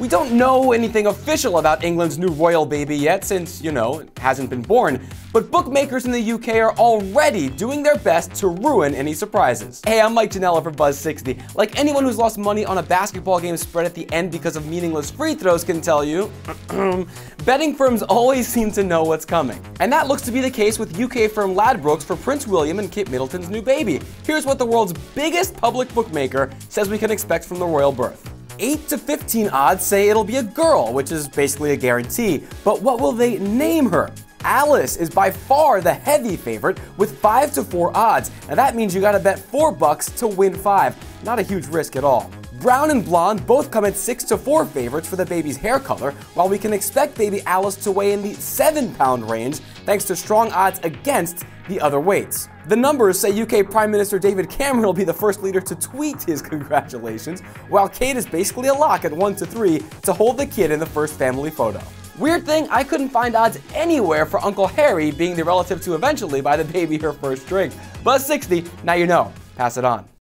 We don't know anything official about England's new royal baby yet since, you know, it hasn't been born, but bookmakers in the UK are already doing their best to ruin any surprises. Hey, I'm Mike Janela for Buzz60. Like anyone who's lost money on a basketball game spread at the end because of meaningless free throws can tell you, betting firms always seem to know what's coming. And that looks to be the case with UK firm Ladbrokes for Prince William and Kate Middleton's new baby. Here's what the world's biggest public bookmaker says we can expect from the royal birth. 8 to 15 odds say it'll be a girl, which is basically a guarantee, but what will they name her? Alice is by far the heavy favorite with 5 to 4 odds. Now that means you gotta bet $4 to win 5. Not a huge risk at all. Brown and blonde both come at 6 to 4 favorites for the baby's hair color, while we can expect baby Alice to weigh in the 7-pound range thanks to strong odds against the other weights. The numbers say UK Prime Minister David Cameron will be the first leader to tweet his congratulations, while Kate is basically a lock at 1 to 3 to hold the kid in the first family photo. Weird thing, I couldn't find odds anywhere for Uncle Harry being the relative to eventually buy the baby her first drink. Buzz60, now you know. Pass it on.